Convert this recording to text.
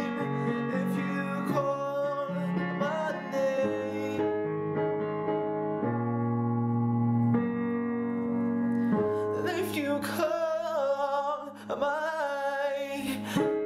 If you call my